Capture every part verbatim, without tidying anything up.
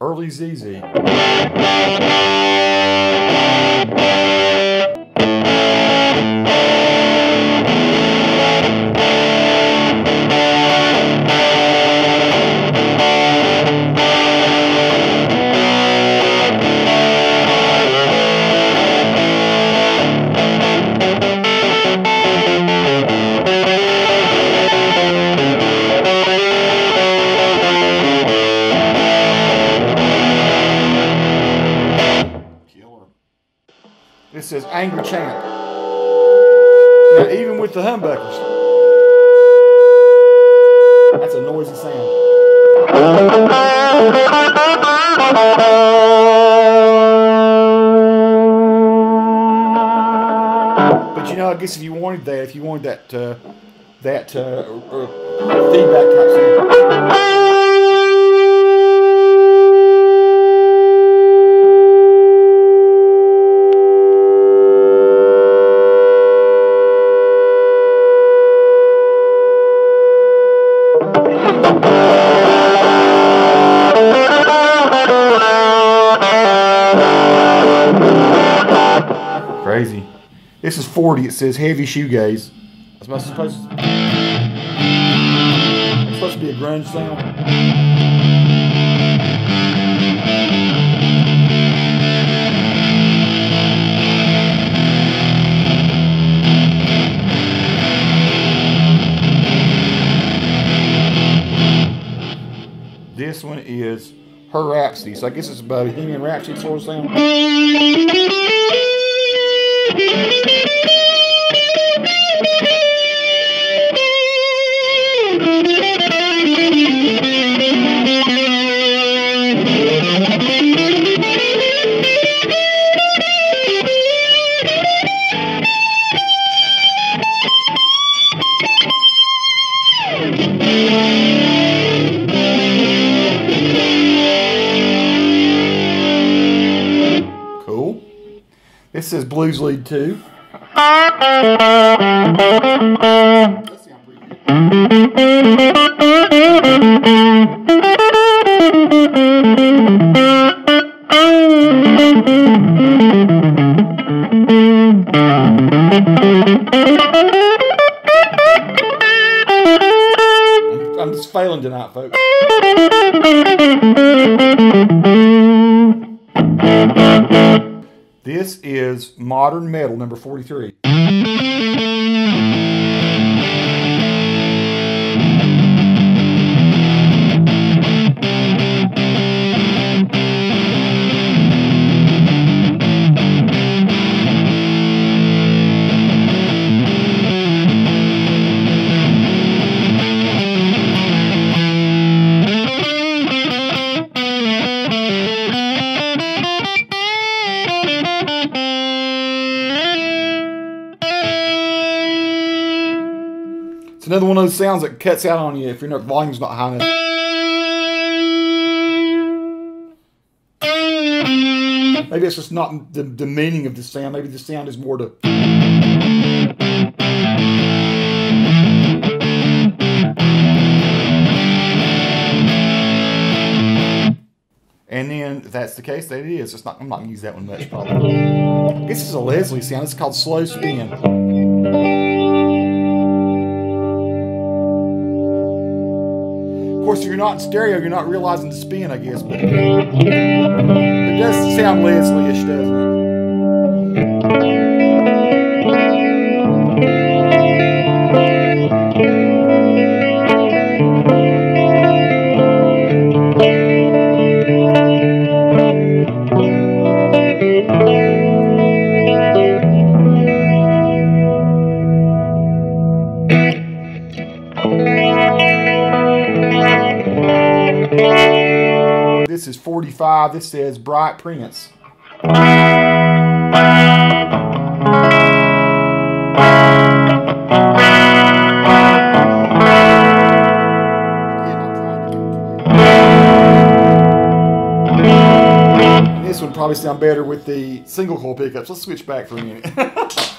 early Z Z. This is Angry Chant. Now, even with the humbuckers, that's a noisy sound. But you know, I guess if you wanted that, if you wanted that, uh, that uh, uh, feedback type sound. Crazy. This is forty, it says heavy shoegaze. That's not supposed to, it's supposed to be a grunge sound. This one is her Rhapsody, so I guess it's about a Bohemian Rhapsody sort of sound. This is Blues Lead two. I'm just failing tonight, folks. This is Modern Metal, number forty-three. Another one of those sounds that cuts out on you if your volume's not high enough. Maybe it's just not the, the meaning of the sound. Maybe the sound is more to... And then, if that's the case, that it is. It's not, I'm not going to use that one much, probably. This is a Leslie sound. It's called Slow Spin. Of course, if you're not in stereo, you're not realizing the spin, I guess, but it does sound Leslie-ish, doesn't it? This is forty-five. This says Bright Prince. And this one probably sound better with the single coil pickups. Let's switch back for a minute.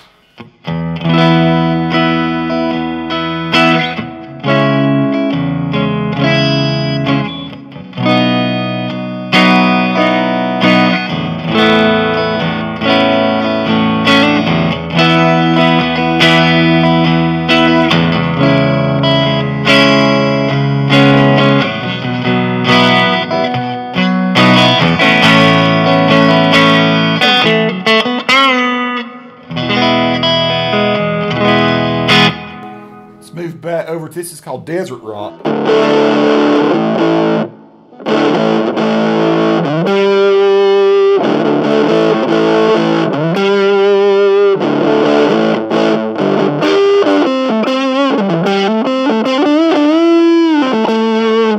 which this is called Desert Rock.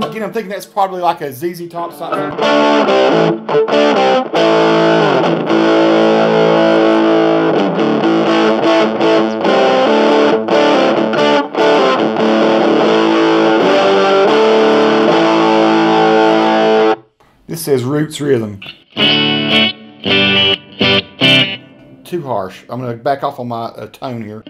Again, I'm thinking that's probably like a Z Z Top style. This says Roots Rhythm. Too harsh. I'm going to back off on my uh, tone here.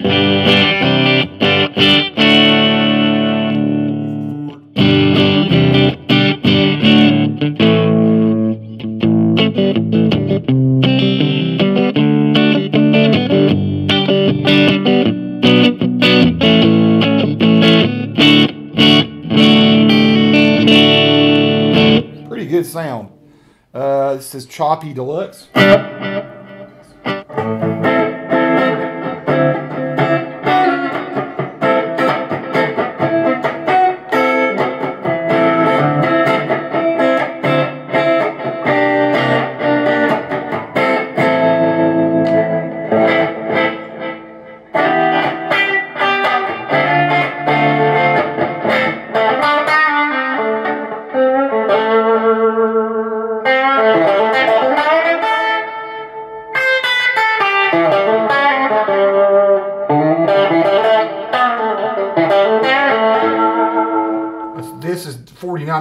Sound. Uh, this is Choppy Deluxe.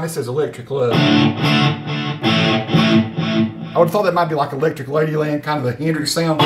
This is Electric Love. I would have thought that might be like Electric Ladyland, kind of the Hendrix sound.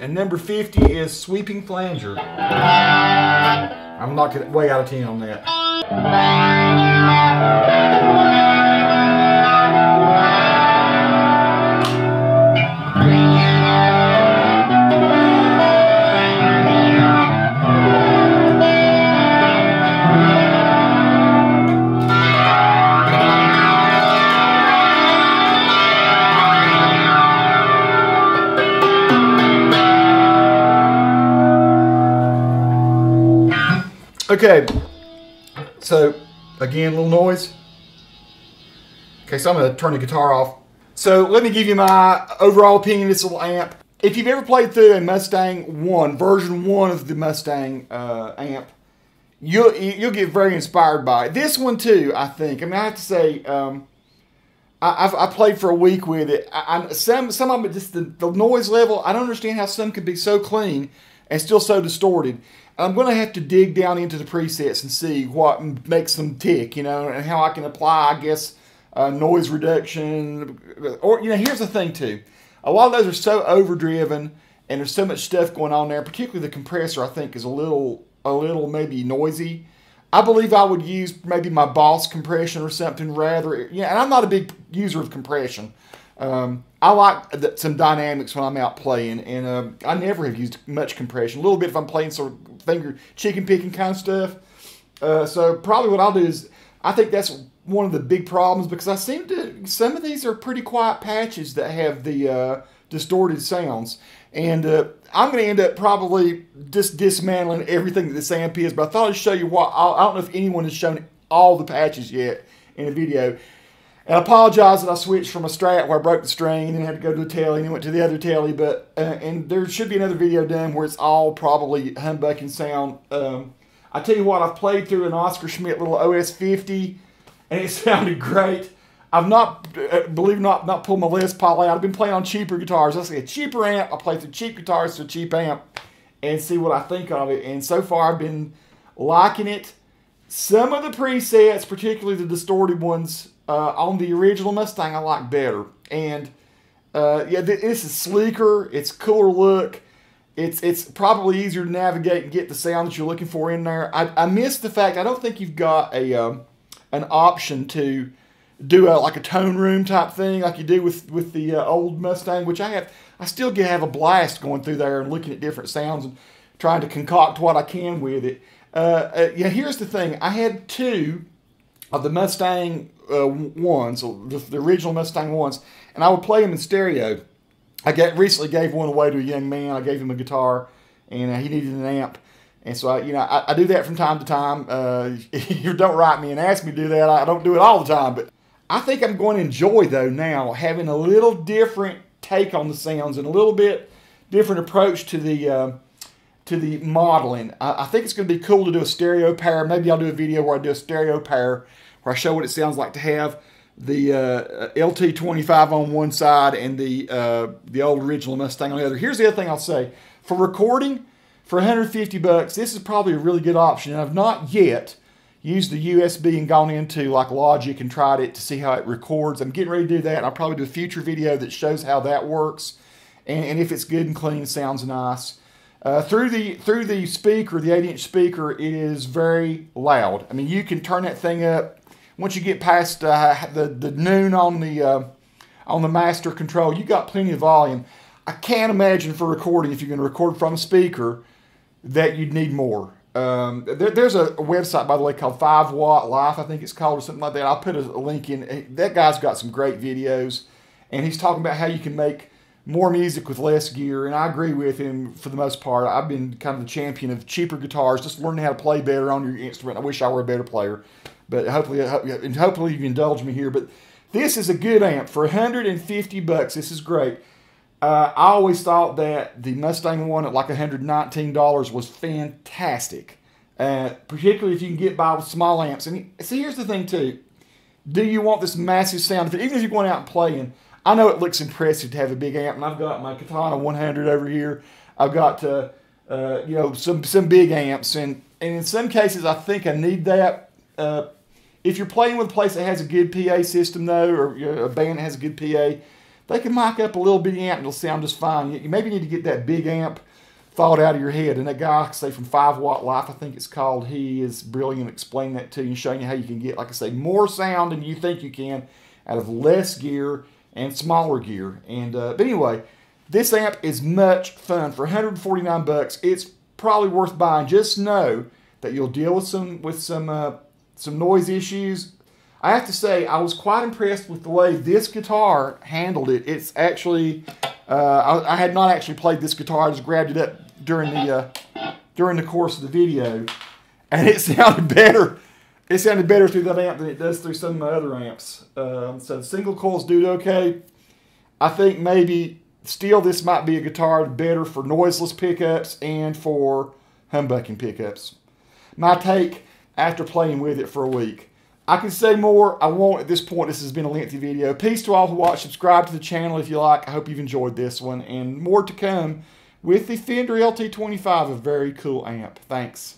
And number fifty is Sweeping Flanger. I'm knocking way out of ten on that. Okay, so again, a little noise. Okay, so I'm going to turn the guitar off. So let me give you my overall opinion of this little amp. If you've ever played through a Mustang One, version one of the Mustang uh, amp, you'll, you'll get very inspired by it. This one too, I think. I mean, I have to say, um, I, I've, I played for a week with it. I, I, some, some of it, just the, the noise level, I don't understand how some could be so clean and still so distorted. I'm going to have to dig down into the presets and see what makes them tick, you know, and how I can apply, I guess, uh, noise reduction. Or, you know, here's the thing, too. A lot of those are so overdriven, and there's so much stuff going on there. Particularly the compressor, I think, is a little, a little maybe noisy. I believe I would use maybe my Boss compression or something rather. You know, and I'm not a big user of compression. Um, I like the, some dynamics when I'm out playing, and uh, I never have used much compression. A little bit if I'm playing sort of finger chicken picking kind of stuff. Uh, so probably what I'll do is, I think that's one of the big problems, because I seem to, some of these are pretty quiet patches that have the uh, distorted sounds. And uh, I'm going to end up probably just dismantling everything that this amp is, but I thought I'd show you what, I don't know if anyone has shown all the patches yet in a video. And I apologize that I switched from a Strat where I broke the string and then had to go to a telly and then went to the other telly. But uh, and there should be another video done where it's all probably humbucking sound. Um, I tell you what, I've played through an Oscar Schmidt little O S fifty, and it sounded great. I've not, uh, believe it or not, not pulled my Les Paul out. I've been playing on cheaper guitars. I see a cheaper amp. I play through cheap guitars to a cheap amp and see what I think of it. And so far, I've been liking it. Some of the presets, particularly the distorted ones, uh, on the original Mustang, I like better. And uh, yeah, th this is sleeker. It's cooler look. It's it's probably easier to navigate and get the sound that you're looking for in there. I, I missed the fact I don't think you've got a um, an option to do a, like a tone room type thing like you do with with the uh, old Mustang, which I have. I still get have a blast going through there and looking at different sounds and trying to concoct what I can with it. Uh, uh, yeah, here's the thing. I had two of the Mustang uh, ones, or the, the original Mustang ones, and I would play them in stereo. I get, recently gave one away to a young man. I gave him a guitar, and uh, he needed an amp. And so, I, you know, I, I do that from time to time. Uh, you don't write me and ask me to do that. I don't do it all the time. But I think I'm going to enjoy, though, now, having a little different take on the sounds and a little bit different approach to the... Uh, to the modeling. I think it's going to be cool to do a stereo pair. Maybe I'll do a video where I do a stereo pair where I show what it sounds like to have the uh, L T twenty-five on one side and the uh, the old original Mustang on the other. Here's the other thing I'll say. For recording, for a hundred fifty bucks, this is probably a really good option. And I've not yet used the U S B and gone into like Logic and tried it to see how it records. I'm getting ready to do that. And I'll probably do a future video that shows how that works and, and if it's good and clean, sounds nice. Uh, through the through the speaker, the eight inch speaker, it is very loud. I mean, you can turn that thing up once you get past uh, the the noon on the uh, on the master control. You got plenty of volume. I can't imagine for recording, if you're going to record from a speaker, that you'd need more. Um, there, there's a, a website, by the way, called Five Watt Life, I think it's called, or something like that. I'll put a, a link in. That guy's got some great videos, and he's talking about how you can make more music with less gear, and I agree with him for the most part. I've been kind of the champion of cheaper guitars, just learning how to play better on your instrument. I wish I were a better player, but hopefully, and hopefully you indulge me here. But this is a good amp for a hundred fifty bucks. This is great. Uh, I always thought that the Mustang One at like a hundred nineteen dollars was fantastic, uh, particularly if you can get by with small amps. And see, here's the thing too: do you want this massive sound? Even if you're going out and playing. I know it looks impressive to have a big amp, and I've got my Katana one hundred over here. I've got, uh, uh, you know, some some big amps, and, and in some cases, I think I need that. Uh, if you're playing with a place that has a good P A system, though, or you know, a band that has a good P A, they can mic up a little bitty amp, and it'll sound just fine. You maybe need to get that big amp thought out of your head, and that guy, say, from Five Watt Life, I think it's called, he is brilliant explaining that to you and showing you how you can get, like I say, more sound than you think you can out of less gear and smaller gear. And uh, but anyway, this amp is much fun for a hundred forty-nine bucks. It's probably worth buying. Just know that you'll deal with some with some uh, some noise issues. I have to say, I was quite impressed with the way this guitar handled it. It's actually uh, I, I had not actually played this guitar. I just grabbed it up during the uh, during the course of the video, and it sounded better. It sounded better through that amp than it does through some of my other amps. Um, so single coils do okay. I think maybe still this might be a guitar better for noiseless pickups and for humbucking pickups. My take after playing with it for a week. I can say more. I won't at this point. This has been a lengthy video. Peace to all who watch. Subscribe to the channel if you like. I hope you've enjoyed this one. And more to come with the Fender L T twenty-five, a very cool amp. Thanks.